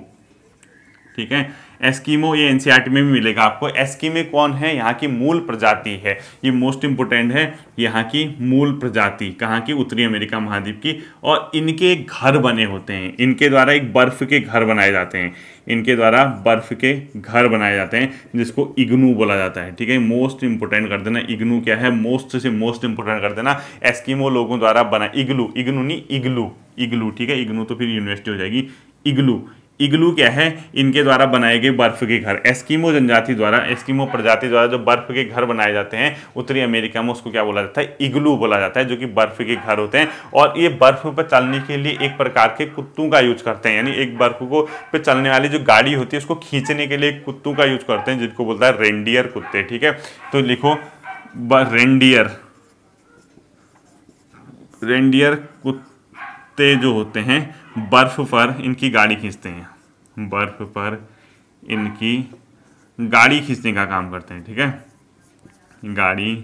ठीक है। एस्किमो ये NCERT में भी मिलेगा आपको। एस्किमो कौन है? यहाँ की मूल प्रजाति है, ये मोस्ट इम्पोर्टेंट है। यहाँ की मूल प्रजाति कहाँ की? उत्तरी अमेरिका महाद्वीप की। और इनके घर बने होते हैं, इनके द्वारा एक बर्फ के घर बनाए जाते हैं, इनके द्वारा बर्फ के घर बनाए जाते हैं, जिसको इग्नू बोला जाता है, ठीक है। मोस्ट इंपोर्टेंट कर देना इग्नू क्या है, मोस्ट से मोस्ट इंपोर्टेंट कर देना। एस्किमो लोगों द्वारा बना इग्लू, इग्नू नहीं इग्लू, इग्लू, ठीक है। इग्नू तो फिर यूनिवर्सिटी हो जाएगी। इग्लू, इग्लू क्या है? इनके द्वारा बनाए गए बर्फ के घर। एस्किमो जनजाति द्वारा, एस्किमो प्रजाति द्वारा जो बर्फ के घर बनाए जाते हैं उत्तरी अमेरिका में, उसको क्या बोला जाता है? इग्लू बोला जाता है, जो कि बर्फ के घर होते हैं। और ये बर्फ पर चलने के लिए एक प्रकार के कुत्तों का यूज करते हैं, यानी एक बर्फ को पे चलने वाली जो गाड़ी होती है उसको खींचने के लिए कुत्तों का यूज करते हैं, जिनको बोलता है रेंडियर कुत्ते, ठीक है। तो लिखो रेंडियर, रेंडियर कुत्ते जो होते हैं बर्फ पर इनकी गाड़ी खींचते हैं, बर्फ पर इनकी गाड़ी खींचने का काम करते हैं, ठीक है, गाड़ी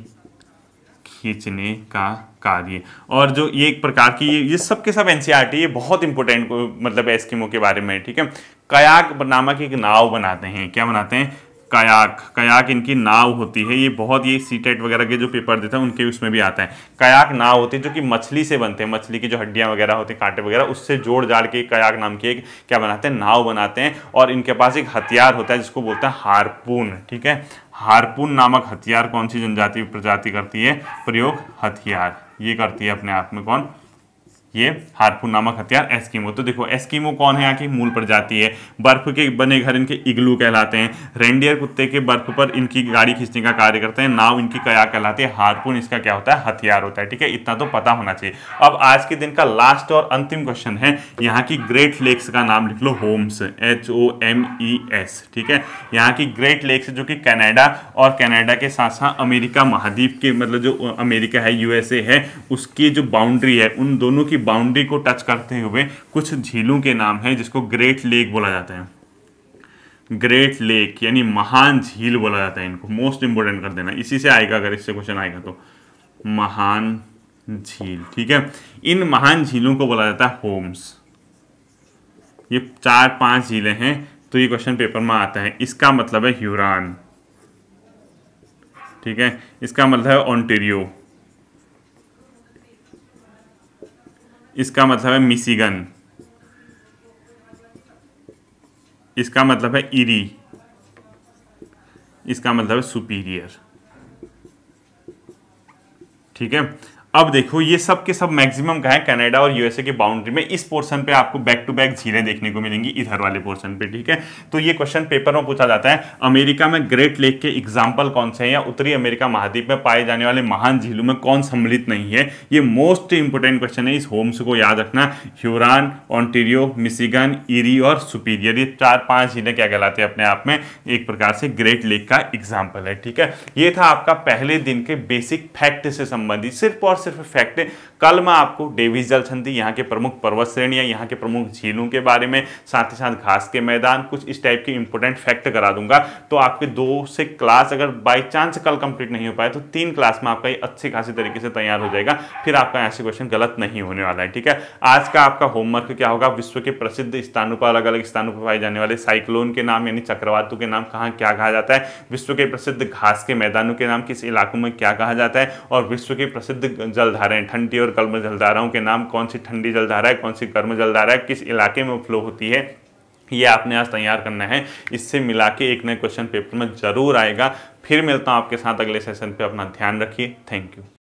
खींचने का कार्य। और जो ये एक प्रकार की ये सब के सब NCERT, ये बहुत इंपॉर्टेंट मतलब एस्किमो के बारे में, ठीक है। कयाक नामक एक नाव बनाते हैं, क्या बनाते हैं? कयाक। कयाक इनकी नाव होती है, ये बहुत ये सीटेट वगैरह के जो पेपर देता है उनके उसमें भी आता है। कयाक नाव होती है जो कि मछली से बनते हैं, मछली की जो हड्डियां वगैरह होती हैं, कांटे वगैरह, उससे जोड़ जाड़ के कयाक नाम की एक क्या बनाते हैं? नाव बनाते हैं। और इनके पास एक हथियार होता है जिसको बोलता है हारपून, ठीक है। हारपून नामक हथियार कौन सी जनजाति प्रजाति करती है प्रयोग? हथियार ये करती है अपने आप में, कौन? ये हारपून नामक हथियार एस्किमो। तो देखो एस्किमो कौन है? यहाँ की मूल प्रजाति है। बर्फ के बने घर इनके इग्लू कहलाते हैं। रेंडियर कुत्ते के बर्फ पर इनकी गाड़ी खींचने का कार्य करते हैं। नाव इनकी कयाक कहलाती है। हारपून इसका क्या होता है? हथियार होता है, ठीक है। इतना तो पता होना चाहिए। अब आज के दिन का लास्ट और अंतिम क्वेश्चन है। यहाँ की ग्रेट लेक्स का नाम लिख लो, होम्स, HOMES, ठीक है। यहाँ की ग्रेट लेक्स जो कि कनाडा और कनाडा के साथ साथ अमेरिका महाद्वीप के, मतलब जो अमेरिका है USA है, उसकी जो बाउंड्री है उन दोनों की बाउंड्री को टच करते हुए कुछ झीलों के नाम है जिसको ग्रेट लेक बोला जाता है। ग्रेट लेक यानी महान झील बोला जाता है इनको। मोस्ट इंपोर्टेंट कर देना, इसी से आएगा अगर इससे क्वेश्चन आएगा तो, महान झील, ठीक है। इन महान झीलों को बोला जाता है होम्स। ये 4-5 झीलें हैं, तो ये क्वेश्चन पेपर में आता है। इसका मतलब है ह्यूरान, ठीक है। इसका मतलब है ऑन्टेरियो, इसका मतलब है मिशिगन, इसका मतलब है इरी, इसका मतलब है सुपीरियर, ठीक है। अब देखो ये सब के सब मैक्सिमम कहाँ है? कनाडा और USA के बाउंड्री में। इस पोर्शन पे आपको बैक टू बैक झीलें देखने को मिलेंगी इधर वाले पोर्शन पे, ठीक है। तो ये क्वेश्चन पेपर में पूछा जाता है। अमेरिका में ग्रेट लेक के एग्जाम्पल कौन से हैं, या उत्तरी अमेरिका महाद्वीप में पाए जाने वाले महान झीलों में कौन सम्मिलित नहीं है? ये मोस्ट इंपोर्टेंट क्वेश्चन है। इस होम्स को याद रखना। ह्यूरान, ऑन्टेरियो, मिशिगन, इरी और सुपीरियर, ये 4-5 झीलें क्या कहलाती है अपने आप में? एक प्रकार से ग्रेट लेक का एग्जाम्पल है, ठीक है। ये था आपका पहले दिन के बेसिक फैक्ट से संबंधित सिर्फ और सिर्फ फैक्ट। कल मैं आपको डेविस जलसंधि, यहाँ के प्रमुख पर्वत श्रेणियाँ, यहाँ के प्रमुख झीलों के बारे में, साथ ही साथ घास के मैदान, कुछ इस टाइप के इंपॉर्टेंट फैक्ट करा दूंगा। तो आपके 2 से क्लास अगर बाय चांस कल कंप्लीट नहीं हो पाए तो 3 क्लास में आपका ये अच्छे खासी तरीके से तैयार हो जाएगा। फिर आपका यहाँ से क्वेश्चन गलत नहीं होने वाला है, ठीक है। आज का आपका होमवर्क क्या होगा? विश्व के प्रसिद्ध स्थानों पर, अलग अलग स्थानों पर पाए जाने वाले साइक्लोन के नाम, यानी चक्रवातों के नाम कहाँ क्या कहा जाता है। विश्व के प्रसिद्ध घास के मैदानों के नाम किस इलाकों में क्या कहा जाता है। और विश्व के प्रसिद्ध जलधाराएं, ठंडी और गर्म जलधाराओं के नाम, कौन सी ठंडी जलधारा है, कौन सी गर्म जलधारा है, किस इलाके में फ्लो होती है, ये आपने आज तैयार करना है। इससे मिला के एक नए क्वेश्चन पेपर में जरूर आएगा। फिर मिलता हूँ आपके साथ अगले सेशन पे। अपना ध्यान रखिए। Thank you.